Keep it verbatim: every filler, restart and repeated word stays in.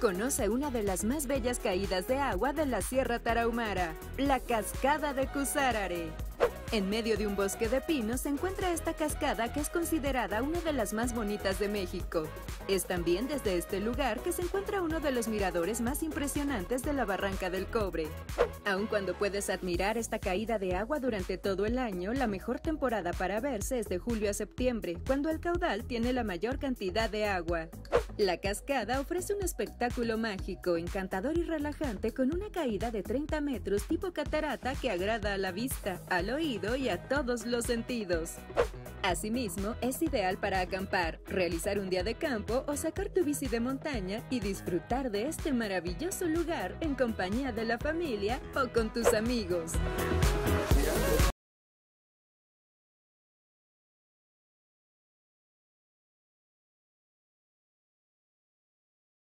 Conoce una de las más bellas caídas de agua de la Sierra Tarahumara, la Cascada de Cusárare. En medio de un bosque de pinos se encuentra esta cascada que es considerada una de las más bonitas de México. Es también desde este lugar que se encuentra uno de los miradores más impresionantes de la Barranca del Cobre. Aun cuando puedes admirar esta caída de agua durante todo el año, la mejor temporada para verse es de julio a septiembre, cuando el caudal tiene la mayor cantidad de agua. La cascada ofrece un espectáculo mágico, encantador y relajante con una caída de treinta metros tipo catarata que agrada a la vista, al oído y a todos los sentidos. Asimismo, es ideal para acampar, realizar un día de campo o sacar tu bici de montaña y disfrutar de este maravilloso lugar en compañía de la familia o con tus amigos.